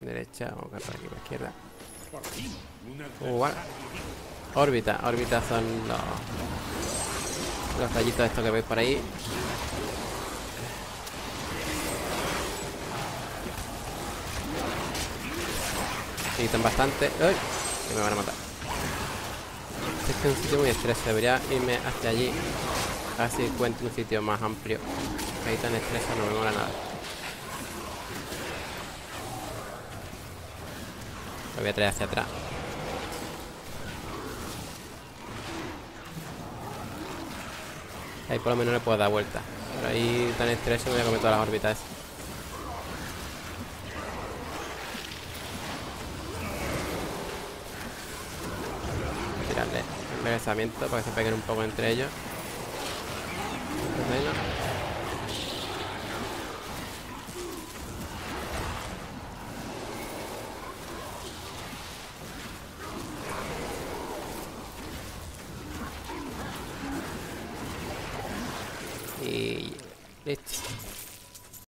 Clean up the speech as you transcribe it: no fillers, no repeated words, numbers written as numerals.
Derecha, vamos a cargar aquí para izquierda. Vale. Órbita, órbita son los rayitos estos que veis por ahí. Quitan bastante. ¡Ay! Que me van a matar. Este es un sitio muy estrecho. Debería irme hacia allí. A ver si encuentro un sitio más amplio. Ahí tan estrecho no me mola nada. Lo voy a traer hacia atrás. Ahí por lo menos le puedo dar vuelta. Pero ahí tan estrecho me voy a comer todas las órbitas. Tirarle el regresamiento para que se peguen un poco entre ellos. Bueno. Y listo.